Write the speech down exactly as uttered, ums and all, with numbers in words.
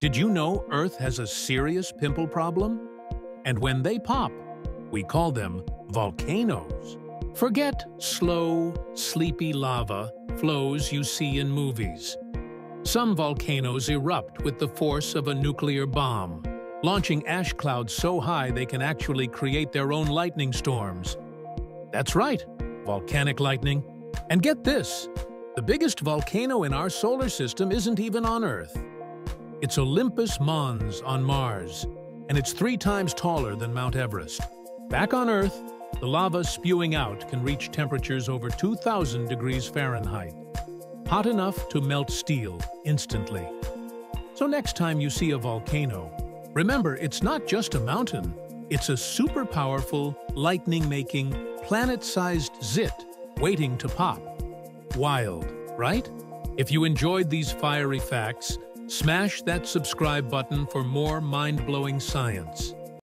Did you know Earth has a serious pimple problem? And when they pop, we call them volcanoes. Forget slow, sleepy lava flows you see in movies. Some volcanoes erupt with the force of a nuclear bomb, launching ash clouds so high they can actually create their own lightning storms. That's right, volcanic lightning. And get this, the biggest volcano in our solar system isn't even on Earth. It's Olympus Mons on Mars, and it's three times taller than Mount Everest. Back on Earth, the lava spewing out can reach temperatures over two thousand degrees Fahrenheit, hot enough to melt steel instantly. So next time you see a volcano, remember it's not just a mountain, it's a super powerful, lightning-making, planet-sized zit waiting to pop. Wild, right? If you enjoyed these fiery facts, smash that subscribe button for more mind-blowing science.